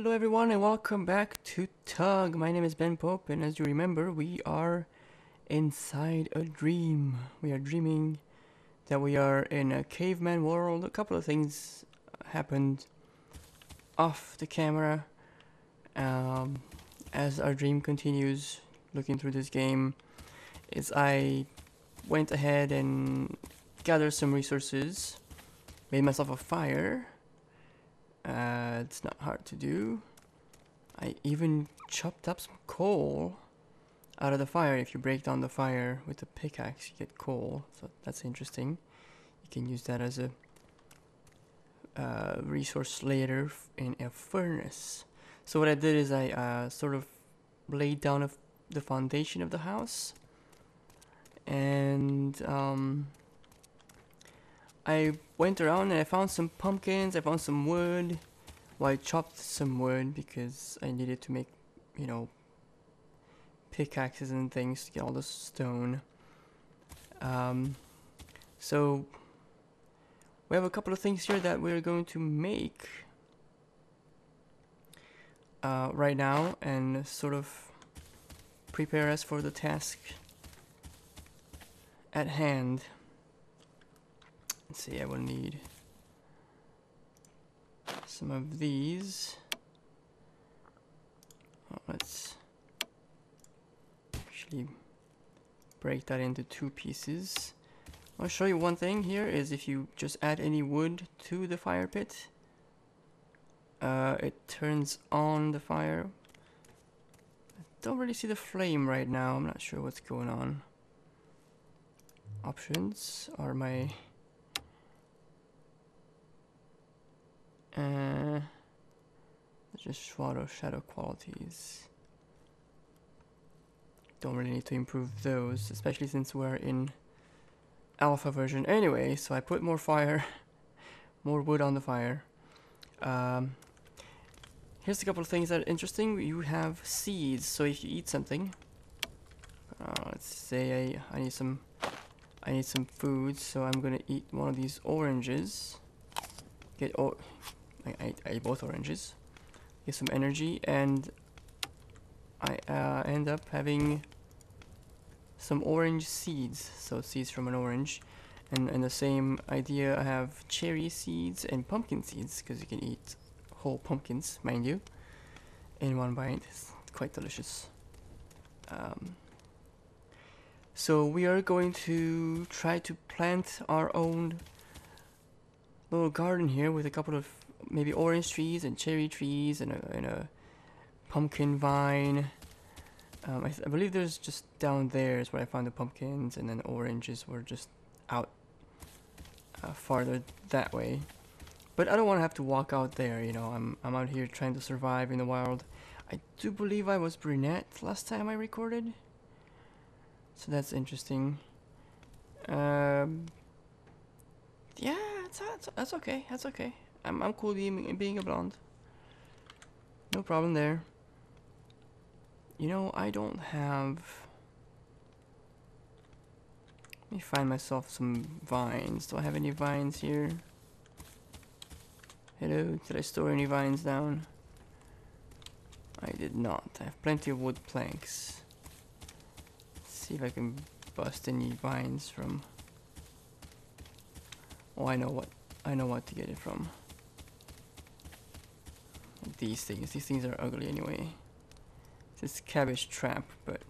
Hello everyone and welcome back to TUG. My name is Ben Pope, and as you remember, we are inside a dream. We are dreaming that we are in a caveman world. A couple of things happened off the camera as our dream continues. Looking through this game, I went ahead and gathered some resources, made myself a fire. It's not hard to do. I even chopped up some coal out of the fire. If you break down the fire with a pickaxe, you get coal, so that's interesting. You can use that as a resource later in a furnace. So what I did is I sort of laid down the foundation of the house, and I went around and I found some pumpkins, I found some wood. Well, I chopped some wood because I needed to make, you know, pickaxes and things to get all the stone. So we have a couple of things here that we're going to make right now and sort of prepare us for the task at hand. Let's see, I will need some of these. Oh, let's actually break that into two pieces. I'll show you one thing here is if you just add any wood to the fire pit, it turns on the fire. I don't really see the flame right now. I'm not sure what's going on. Options are my... just shadow qualities. Don't really need to improve those, especially since we're in alpha version anyway. So I put more fire, more wood on the fire. Here's a couple of things that are interesting. You have seeds, so if you eat something, let's say I need some food, so I'm gonna eat one of these oranges. I ate both oranges. Get some energy, and I end up having some orange seeds, so seeds from an orange. And the same idea, I have cherry seeds and pumpkin seeds, because you can eat whole pumpkins, mind you, in one bite. It's quite delicious. So we are going to try to plant our own little garden here with a couple of maybe orange trees and cherry trees and a pumpkin vine. I believe there's just down there is where I found the pumpkins, and then oranges were just out farther that way. But I don't want to have to walk out there, you know. I'm out here trying to survive in the wild. I do believe I was brunette last time I recorded, so that's interesting. Yeah, that's okay. That's okay. I'm cool being a blonde. No problem there. You know, I don't have... Let me find myself some vines. Do I have any vines here? Hello, did I store any vines down? I did not. I have plenty of wood planks. Let's see if I can bust any vines from... Oh, I know what to get it from. These things are ugly anyway. This is cabbage trap, but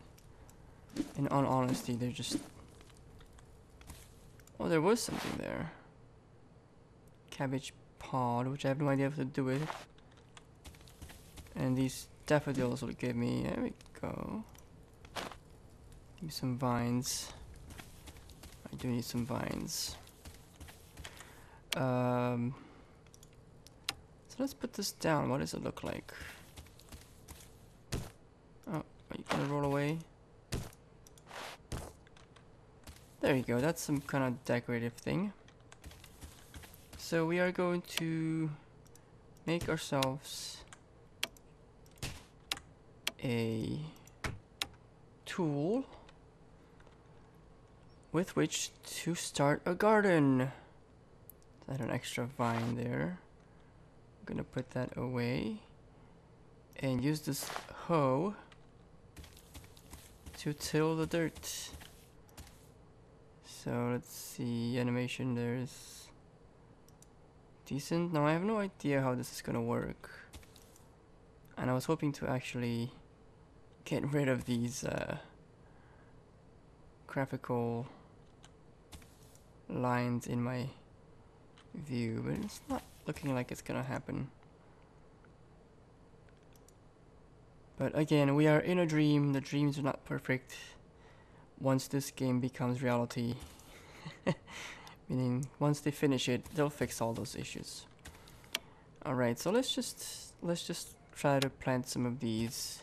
in all honesty, they're just... Oh, there was something there. Cabbage pod, which I have no idea what to do with. And these daffodils will give me... There we go. Give me some vines. I do need some vines. So let's put this down. What does it look like? Oh, are you gonna roll away? There you go. That's some kind of decorative thing. So we are going to make ourselves a tool with which to start a garden. I had an extra vine there. I'm gonna put that away. and use this hoe to till the dirt. So let's see, animation there is decent. Now I have no idea how this is gonna work, and I was hoping to actually get rid of these graphical lines in my view, but it's not looking like it's gonna happen. But again, we are in a dream. The dreams are not perfect. Once this game becomes reality, meaning once they finish it, they'll fix all those issues. All right, so let's just try to plant some of these.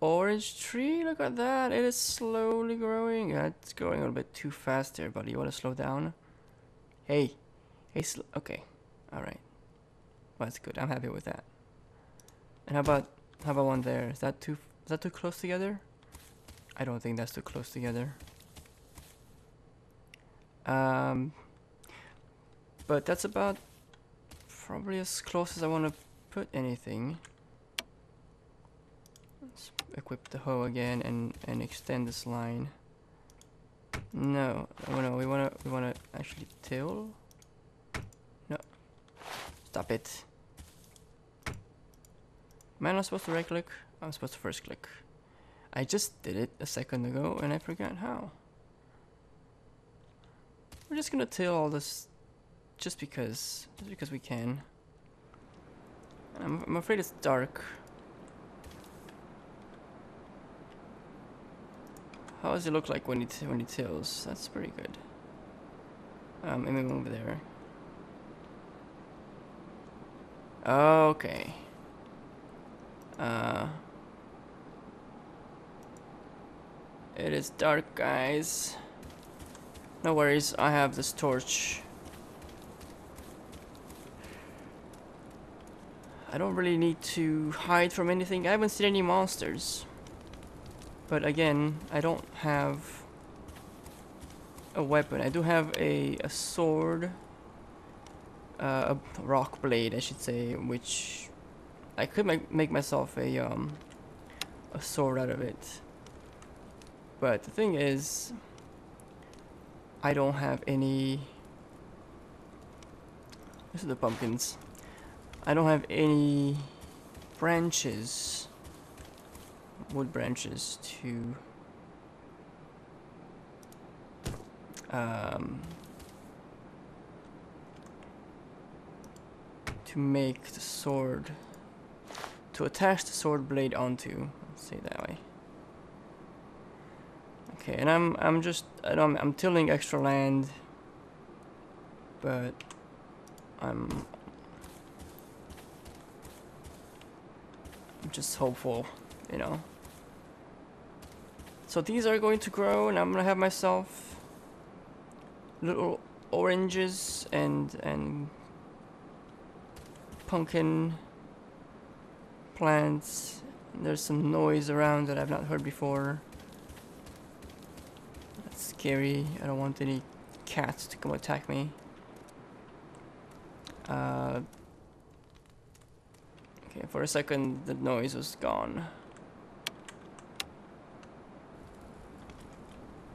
Orange tree, look at that. It is slowly growing. It's growing a little bit too fast there, buddy. You want to slow down? Hey, okay, all right. Well, that's good. I'm happy with that. And how about one there? Is that too close together? I don't think that's too close together. But that's about probably as close as I want to put anything. Let's equip the hoe again and extend this line. No, oh no, we wanna actually till. Stop it. Am I not supposed to right click? I'm supposed to first click. I just did it a second ago and I forgot how. We're just gonna till all this just because we can. And I'm afraid it's dark. How does it look like when he tills? That's pretty good. Let me move over there. Okay. It is dark, guys. No worries, I have this torch. I don't really need to hide from anything. I haven't seen any monsters. But again, I don't have a weapon. I do have a sword. A rock blade, I should say, which I could make myself a sword out of it. But the thing is, I don't have any. These are the pumpkins. I don't have any branches, wood branches to make the sword, to attach the sword blade onto. Let's say that way. Okay, and I'm tilling extra land, but I'm just hopeful, you know. So these are going to grow, and I'm gonna have myself little oranges and pumpkin plants. There's some noise around that I've not heard before. That's scary. I don't want any cats to come attack me. Okay, for a second the noise was gone.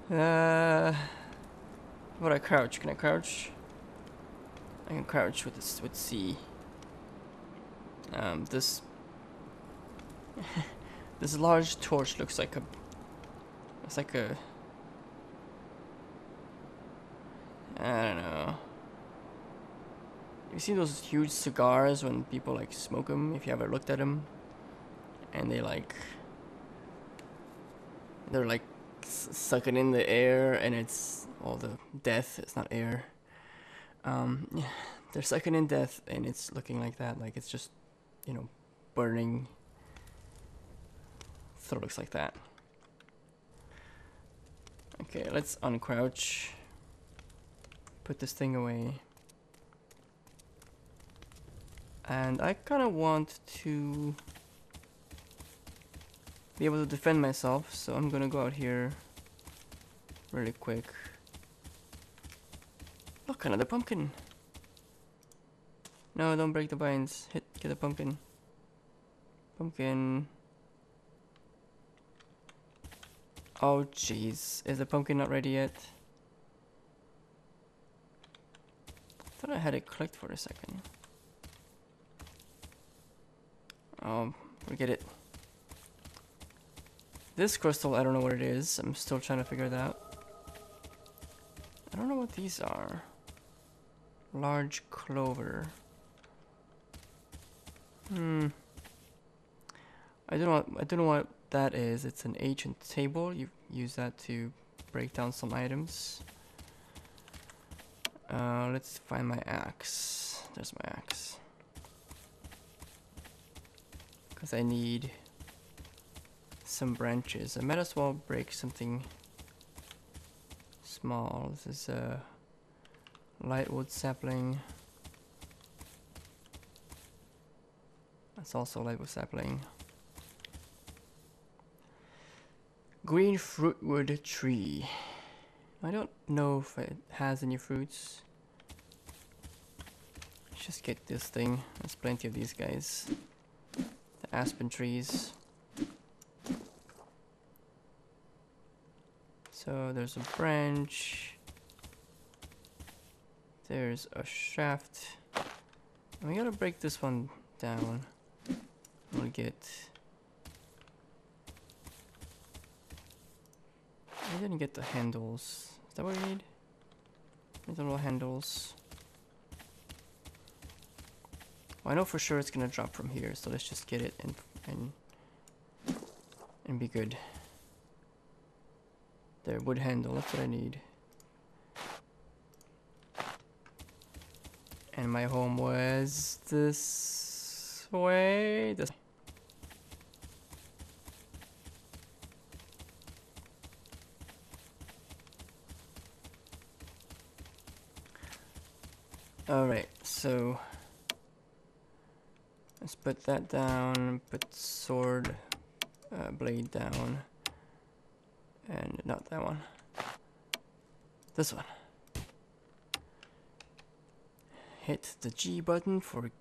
What, I crouch? Can I crouch? I can crouch with this, with C. This large torch looks like a, it's like a, I don't know. You see those huge cigars when people like smoke them, if you ever looked at them, and they're like sucking in the air, and it's all the death. It's not air. Yeah, they're sucking in death, and it's looking like that. Like it's just, you know, burning. So it looks like that. Okay, let's uncrouch. Put this thing away. And I kind of want to be able to defend myself, so I'm gonna go out here really quick. Look, another pumpkin. No, don't break the vines. Get a pumpkin. Pumpkin. Oh jeez, is the pumpkin not ready yet? I thought I had it clicked for a second. Oh, forget it. This crystal, I don't know what it is. I'm still trying to figure it out. I don't know what these are. Large clover. I don't know what that is. It's an ancient table. You use that to break down some items. Let's find my axe. There's my axe. Because I need some branches. I might as well break something small. This is a lightwood sapling. That's also a lightwood sapling. Green fruitwood tree. I don't know if it has any fruits. Let's just get this thing. There's plenty of these guys. The aspen trees. So there's a branch. There's a shaft. And we gotta break this one down. We'll get... I didn't get the handles. Is that what we need? There's the little handles. Well, I know for sure it's gonna drop from here, so let's just get it and be good. There, wood handle. That's what I need. And my home was this way. This. Alright, so let's put that down, put sword blade down, and not that one, this one. Hit the G button for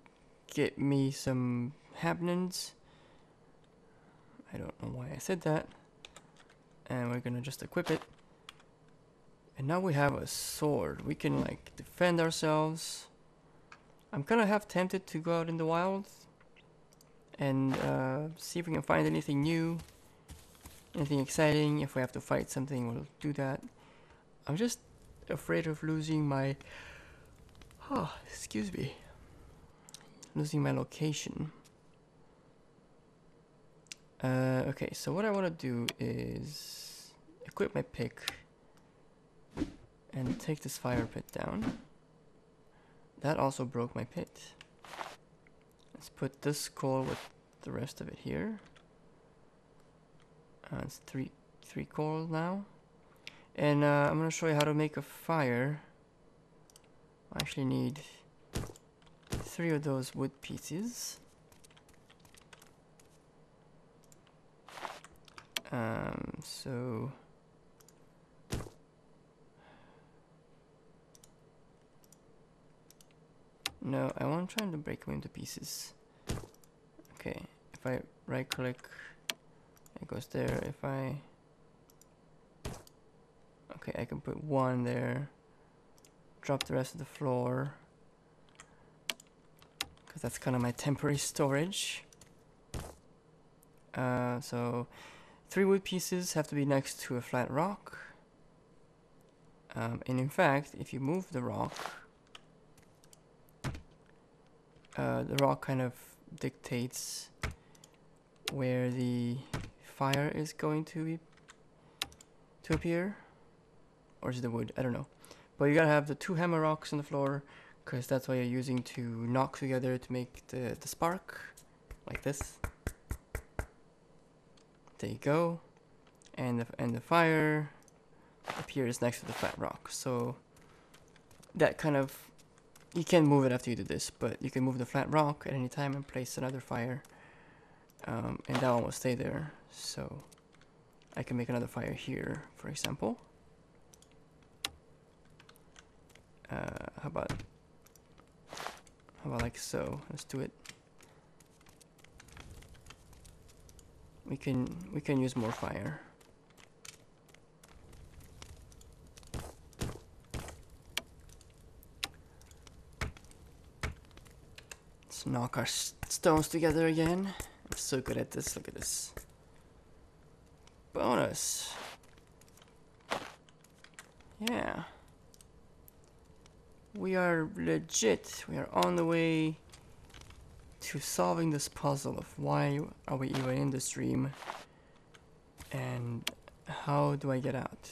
get me some happenings. I don't know why I said that. And we're gonna just equip it. And now we have a sword. We can like defend ourselves. I'm kind of half tempted to go out in the wild and see if we can find anything new, anything exciting. If we have to fight something, we'll do that. I'm just afraid of losing my losing my location. Okay, so what I want to do is equip my pick and take this fire pit down. That also broke my pit. Let's put this coal with the rest of it here. It's three coal now. And I'm gonna show you how to make a fire. I actually need 3 of those wood pieces. So no, I won't try to break them into pieces. Okay, if I right click, it goes there. If I... okay, I can put one there. Drop the rest of the floor. Because that's kind of my temporary storage. So 3 wood pieces have to be next to a flat rock. And in fact, if you move the rock... the rock kind of dictates where the fire is going to be to appear, or is it the wood? I don't know. But you gotta have the 2 hammer rocks on the floor, because that's what you're using to knock together to make the spark, like this. There you go, and the fire appears next to the flat rock. So that kind of... you can't move it after you do this, but you can move the flat rock at any time and place another fire. And that one will stay there. So I can make another fire here, for example. How about How about like so? Let's do it. We can use more fire. Let's knock our stones together again. I'm so good at this. Look at this. Bonus. Yeah. We are legit. We are on the way to solving this puzzle of why are we even in the stream and how do I get out?